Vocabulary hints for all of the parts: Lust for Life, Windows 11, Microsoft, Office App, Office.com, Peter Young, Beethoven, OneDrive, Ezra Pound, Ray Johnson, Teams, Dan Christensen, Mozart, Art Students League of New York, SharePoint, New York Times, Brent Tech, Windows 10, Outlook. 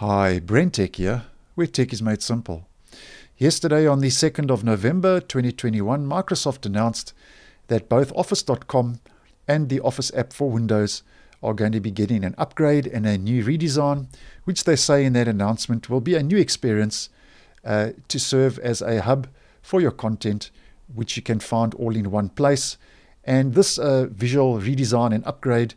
Hi, Brent Tech here, where tech is made simple. Yesterday on the 2nd of November 2021, Microsoft announced that both Office.com and the Office app for Windows are going to be getting an upgrade and a new redesign, which they say in that announcement will be a new experience to serve as a hub for your content, which you can find all in one place. And this visual redesign and upgrade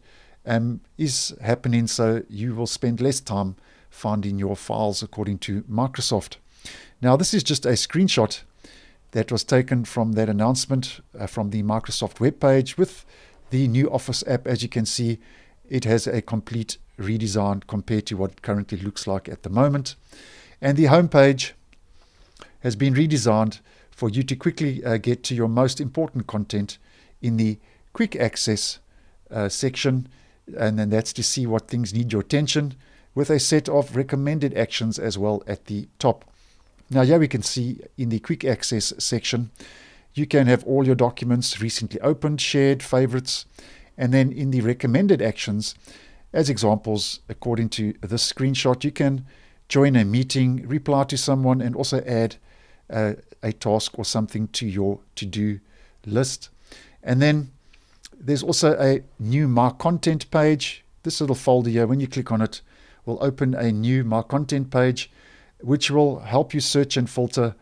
is happening, so you will spend less time finding your files, according to Microsoft. Now, this is just a screenshot that was taken from that announcement from the Microsoft webpage with the new Office app. As you can see, it has a complete redesign compared to what it currently looks like at the moment. And the homepage has been redesigned for you to quickly get to your most important content in the quick access section, and then that's to see what things need your attention, with a set of recommended actions as well at the top. Now here we can see in the quick access section, you can have all your documents recently opened, shared, favorites, and then in the recommended actions, as examples, according to this screenshot, you can join a meeting, reply to someone, and also add a task or something to your to-do list. And then there's also a new My Content page. This little folder here, when you click on it, will open a new My Content page, which will help you search and filter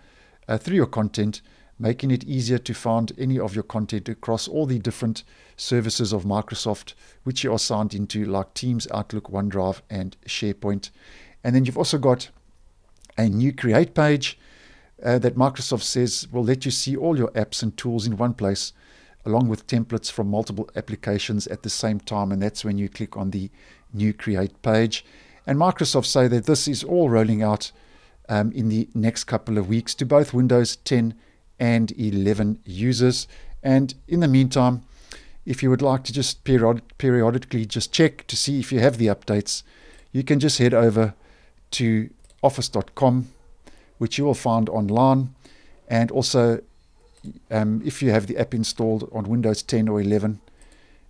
through your content, making it easier to find any of your content across all the different services of Microsoft, which you are signed into, like Teams, Outlook, OneDrive, and SharePoint. And then you've also got a new Create page that Microsoft says will let you see all your apps and tools in one place, along with templates from multiple applications at the same time, and that's when you click on the new Create page. And Microsoft say that this is all rolling out in the next couple of weeks to both Windows 10 and 11 users. And in the meantime, if you would like to just periodically just check to see if you have the updates, you can just head over to Office.com, which you will find online, and also if you have the app installed on Windows 10 or 11,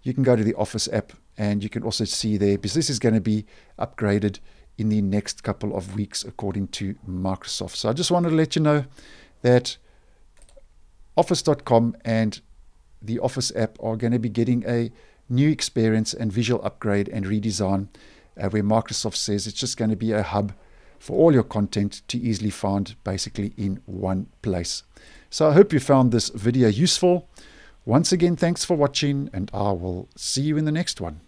you can go to the Office app and you can also see there, because this is going to be upgraded in the next couple of weeks according to Microsoft. So I just wanted to let you know that Office.com and the Office app are going to be getting a new experience and visual upgrade and redesign, where Microsoft says it's just going to be a hub for all your content to easily find, basically in one place. So I hope you found this video useful. Once again, thanks for watching, and I will see you in the next one.